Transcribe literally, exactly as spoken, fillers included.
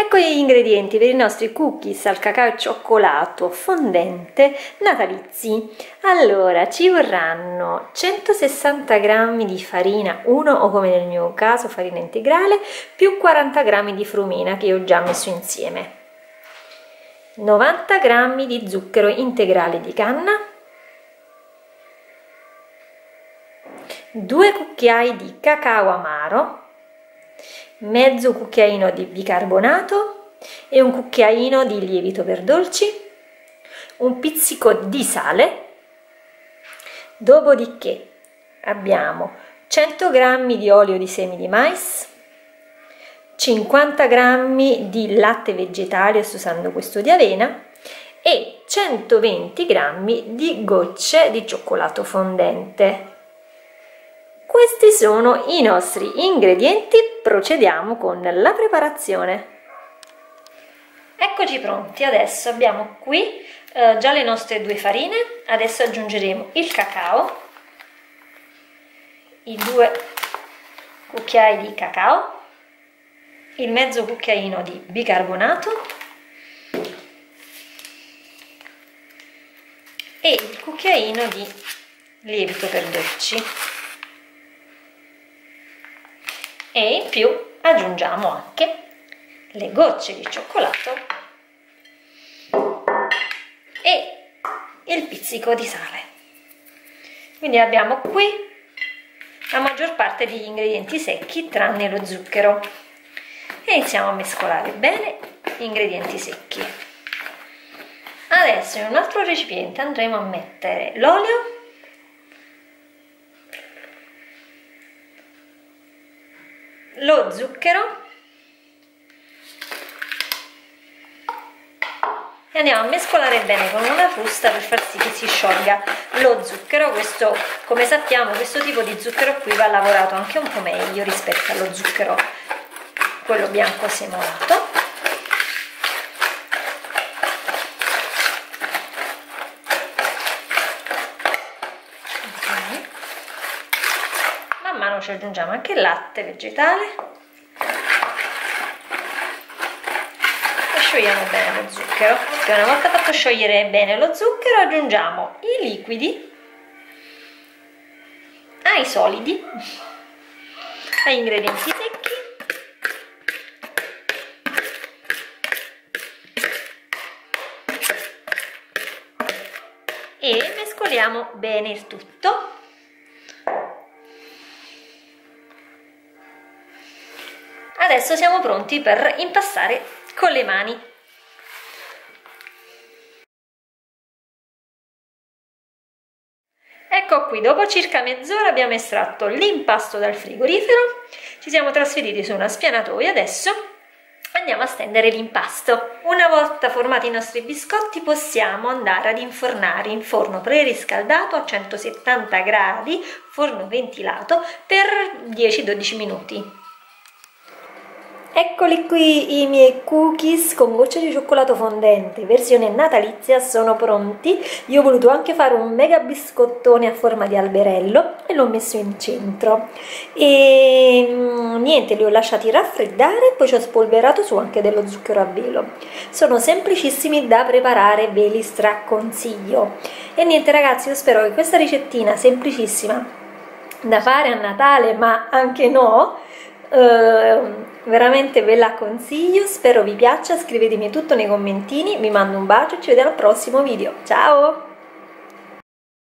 Ecco gli ingredienti per i nostri cookies al cacao e cioccolato fondente natalizi. Allora, ci vorranno centosessanta grammi di farina uno o, come nel mio caso, farina integrale, più quaranta grammi di frumina che ho già messo insieme, novanta grammi di zucchero integrale di canna, due cucchiai di cacao amaro, mezzo cucchiaino di bicarbonato e un cucchiaino di lievito per dolci, un pizzico di sale. Dopodiché abbiamo cento grammi di olio di semi di mais, cinquanta grammi di latte vegetale, sto usando questo di avena, e centoventi grammi di gocce di cioccolato fondente. Questi sono i nostri ingredienti, procediamo con la preparazione. Eccoci pronti, adesso abbiamo qui eh, già le nostre due farine, adesso aggiungeremo il cacao, i due cucchiai di cacao, il mezzo cucchiaino di bicarbonato e il cucchiaino di lievito per dolci. E in più aggiungiamo anche le gocce di cioccolato e il pizzico di sale. Quindi abbiamo qui la maggior parte degli ingredienti secchi tranne lo zucchero. E iniziamo a mescolare bene gli ingredienti secchi. Adesso in un altro recipiente andremo a mettere l'olio, lo zucchero, e andiamo a mescolare bene con una frusta per far sì che si sciolga lo zucchero. Questo, come sappiamo, questo tipo di zucchero qui va lavorato anche un po' meglio rispetto allo zucchero quello bianco semolato. Ci aggiungiamo anche il latte vegetale e sciogliamo bene lo zucchero. E una volta fatto sciogliere bene lo zucchero, aggiungiamo i liquidi ai solidi, agli ingredienti secchi e mescoliamo bene il tutto. Adesso siamo pronti per impastare con le mani. Ecco qui, dopo circa mezz'ora abbiamo estratto l'impasto dal frigorifero, ci siamo trasferiti su una spianatoia, adesso andiamo a stendere l'impasto. Una volta formati i nostri biscotti possiamo andare ad infornare in forno preriscaldato a centosettanta gradi, forno ventilato, per dieci dodici minuti. Eccoli qui, i miei cookies con gocce di cioccolato fondente versione natalizia sono pronti. Io ho voluto anche fare un mega biscottone a forma di alberello e l'ho messo in centro. E niente, li ho lasciati raffreddare, poi ci ho spolverato su anche dello zucchero a velo. Sono semplicissimi da preparare, ve li straconsiglio. E niente ragazzi, io spero che questa ricettina semplicissima da fare a Natale, ma anche no, Uh, veramente ve la consiglio, spero vi piaccia, scrivetemi tutto nei commentini, vi mando un bacio e ci vediamo al prossimo video, ciao!